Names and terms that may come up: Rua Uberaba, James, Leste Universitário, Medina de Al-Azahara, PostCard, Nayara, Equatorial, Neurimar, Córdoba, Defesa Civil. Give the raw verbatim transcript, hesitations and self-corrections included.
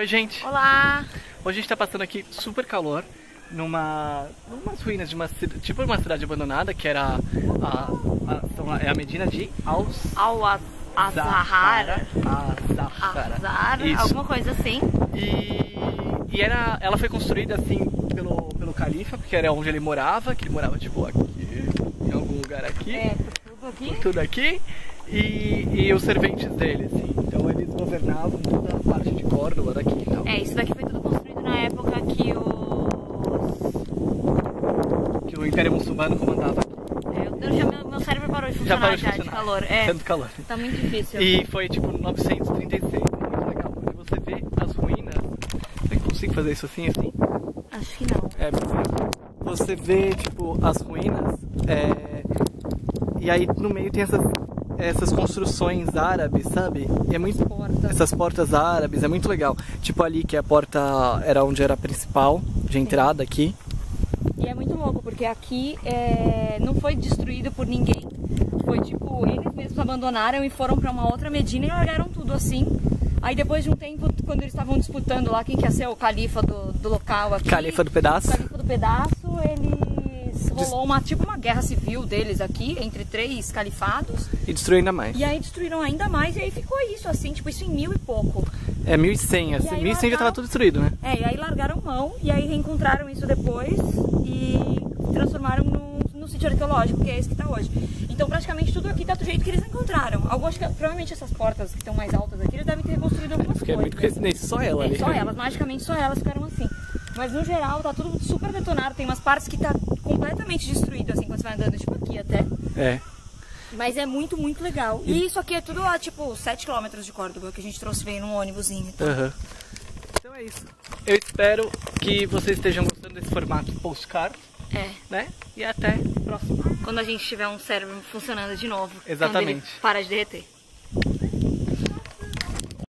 Oi, gente! Olá! Hoje a gente tá passando aqui super calor, numa umas ruínas de uma, tipo uma cidade abandonada, que era a, a, a, é a Medina de Al-Azahara. Al-Azahara, alguma coisa assim. E, e era, ela foi construída assim pelo, pelo califa, porque era onde ele morava, que ele morava tipo aqui, em algum lugar aqui. É, tudo aqui. Por tudo aqui. E, e os serventes dele, assim. Então eles governavam toda a parte de Córdoba daqui e tal. É, isso daqui foi tudo construído na época que os... que o Império Muçulmano comandava aqui. É, eu já, meu, meu cérebro parou de funcionar, já parou de, já, funcionar. de calor. É, tanto calor. Tá muito difícil. E foi tipo novecentos e trinta e seis, muito legal, porque você vê as ruínas. Você consegue fazer isso assim, assim? Acho que não. É, você vê tipo as ruínas, é... e aí no meio tem essas... essas construções árabes, sabe? E é muito porta. Essas portas árabes, é muito legal. Tipo ali, que a porta era onde era a principal de entrada aqui. E é muito louco, porque aqui é... não foi destruído por ninguém. Foi tipo, eles mesmos abandonaram e foram pra uma outra Medina e largaram tudo assim. Aí depois de um tempo, quando eles estavam disputando lá quem que ia ser o califa do, do local aqui. Califa do pedaço. O califa do pedaço, ele... rolou uma, tipo uma guerra civil deles aqui, entre três califados. E destruíram ainda mais. E aí destruíram ainda mais, e aí ficou isso, assim, tipo, isso em mil e pouco. É, mil e cem, assim, mil e cem já tava tudo destruído, né? É, e aí largaram mão, e aí reencontraram isso depois, e transformaram no, no sítio arqueológico, que é esse que tá hoje. Então, praticamente tudo aqui tá do jeito que eles encontraram. Algumas, provavelmente essas portas que estão mais altas aqui, eles devem ter reconstruído algumas coisas. É muito coincidência, só ela ali. Só elas, magicamente só elas ficaram assim. Mas no geral tá tudo super detonado, tem umas partes que tá completamente destruído, assim, quando você vai andando, tipo, aqui até. É. Mas é muito, muito legal. E, e isso aqui é tudo lá, tipo, sete quilômetros de Córdoba, que a gente trouxe bem num ônibusinho e tal. Uhum. Então é isso. Eu espero que vocês estejam gostando desse formato postcard. É. Né? E até o próximo. Quando a gente tiver um cérebro funcionando de novo. Exatamente. Quando ele para de derreter.